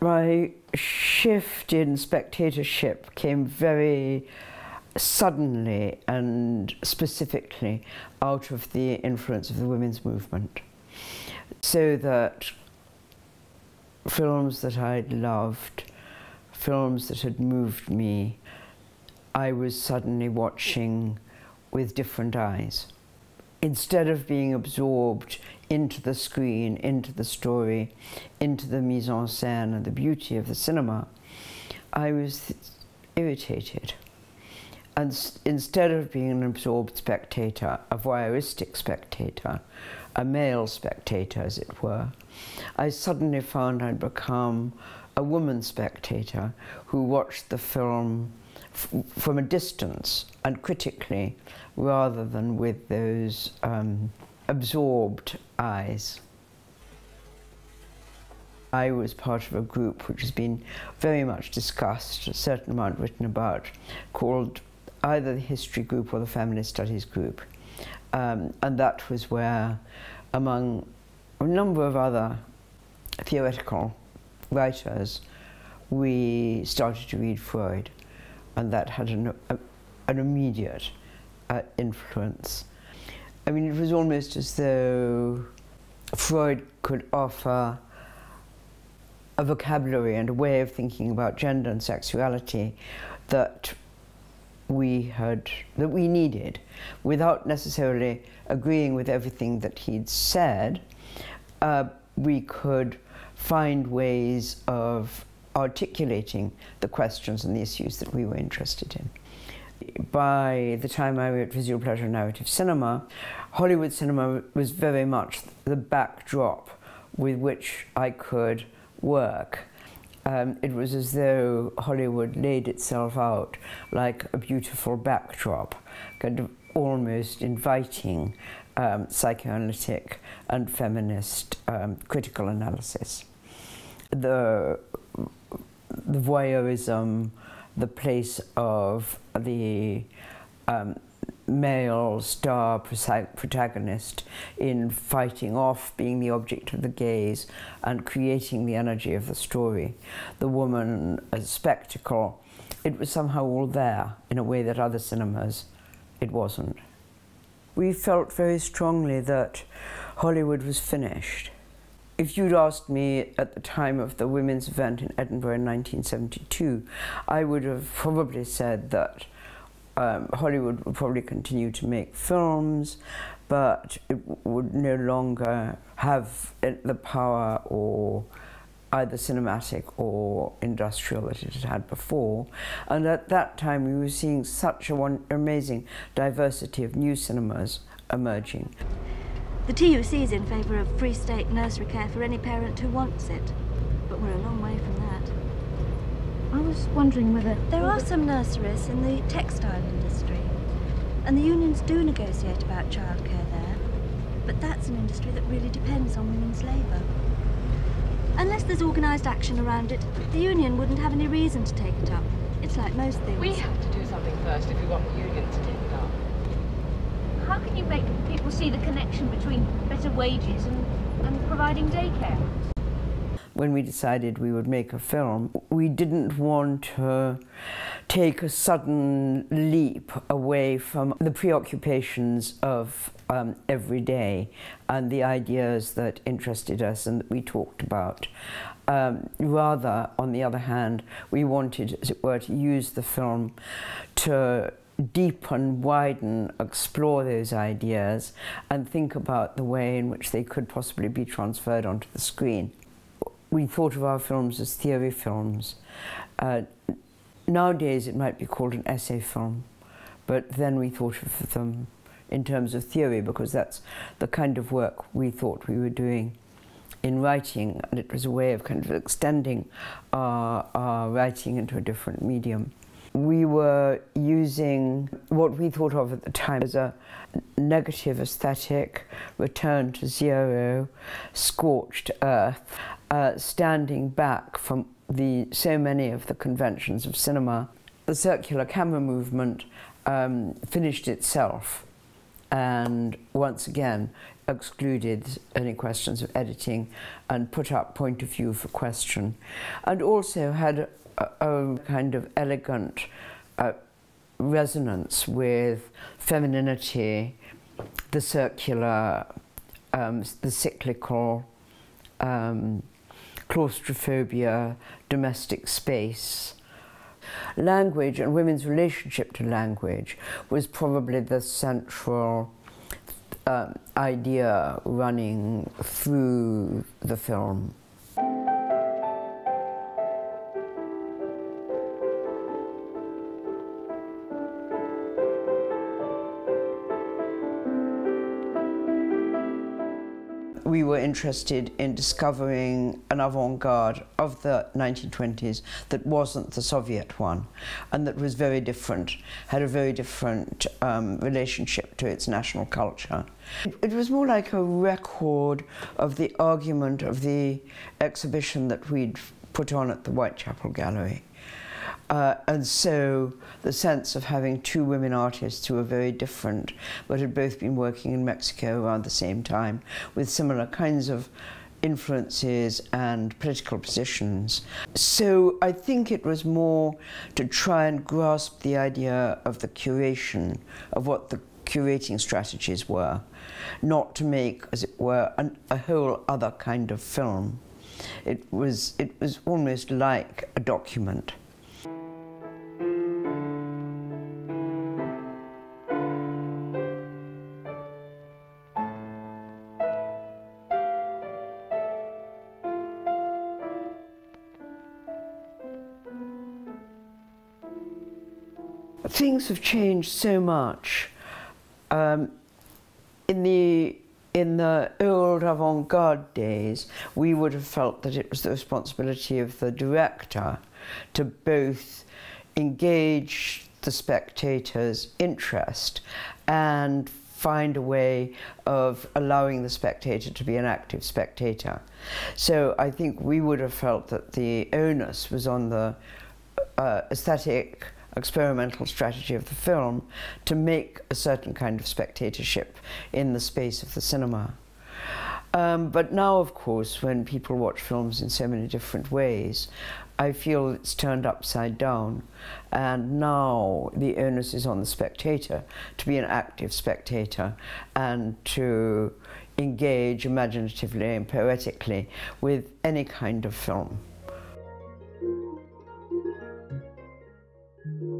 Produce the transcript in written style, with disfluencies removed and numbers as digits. My shift in spectatorship came very suddenly and specifically out of the influence of the women's movement. So that films that I'd loved, films that had moved me, I was suddenly watching with different eyes. Instead of being absorbed into the screen, into the story, into the mise-en-scène and the beauty of the cinema, I was irritated. And instead of being an absorbed spectator, a voyeuristic spectator, a male spectator, as it were, I suddenly found I'd become a woman spectator who watched the film from a distance and critically, rather than with those absorbed eyes. I was part of a group which has been very much discussed, a certain amount written about, called either the history group or the family studies group. And that was where, among a number of other theoretical writers, we started to read Freud. And that had an immediate influence. I mean, it was almost as though Freud could offer a vocabulary and a way of thinking about gender and sexuality that we needed, without necessarily agreeing with everything that he'd said. We could find ways of articulating the questions and the issues that we were interested in. By the time I wrote Visual Pleasure and Narrative Cinema, Hollywood cinema was very much the backdrop with which I could work. It was as though Hollywood laid itself out like a beautiful backdrop, kind of almost inviting psychoanalytic and feminist critical analysis. The voyeurism, the place of the male star protagonist in fighting off, being the object of the gaze and creating the energy of the story, the woman as spectacle, it was somehow all there in a way that other cinemas, it wasn't. We felt very strongly that Hollywood was finished. If you'd asked me at the time of the women's event in Edinburgh in 1972, I would have probably said that Hollywood would probably continue to make films, but it would no longer have the power, or either cinematic or industrial, that it had before. And at that time we were seeing such an amazing diversity of new cinemas emerging. The TUC is in favour of free state nursery care for any parent who wants it, but we're a long way from that. I was wondering whether... There are some nurseries in the textile industry, and the unions do negotiate about childcare there, but that's an industry that really depends on women's labour. Unless there's organised action around it, the union wouldn't have any reason to take it up. It's like most things. We have to do something first if we want the union to take it up. How can you make people see the connection between better wages and providing daycare? When we decided we would make a film, we didn't want to take a sudden leap away from the preoccupations of every day and the ideas that interested us and that we talked about. Rather, on the other hand, we wanted, as it were, to use the film to deepen, widen, explore those ideas and think about the way in which they could possibly be transferred onto the screen. We thought of our films as theory films. Nowadays it might be called an essay film, but then we thought of them in terms of theory because that's the kind of work we thought we were doing in writing, and it was a way of kind of extending our writing into a different medium. We were using what we thought of at the time as a negative aesthetic, return to zero, scorched earth, standing back from so many of the conventions of cinema. The circular camera movement finished itself and once again excluded any questions of editing and put up point of view for question, and also had a kind of elegant resonance with femininity, the circular, the cyclical, claustrophobia, domestic space. Language and women's relationship to language was probably the central idea running through the film. We were interested in discovering an avant-garde of the 1920s that wasn't the Soviet one, and that was very different, had a very different relationship to its national culture. It was more like a record of the argument of the exhibition that we'd put on at the Whitechapel Gallery. And so the sense of having two women artists who were very different but had both been working in Mexico around the same time with similar kinds of influences and political positions. So I think it was more to try and grasp the idea of the curation, of what the curating strategies were, not to make, as it were, a whole other kind of film. It was almost like a document. Things have changed so much. In the old avant-garde days, we would have felt that it was the responsibility of the director to both engage the spectator's interest and find a way of allowing the spectator to be an active spectator. So I think we would have felt that the onus was on the aesthetic, experimental strategy of the film to make a certain kind of spectatorship in the space of the cinema. But now, of course, when people watch films in so many different ways, I feel it's turned upside down, and now the onus is on the spectator to be an active spectator and to engage imaginatively and poetically with any kind of film. Thank you.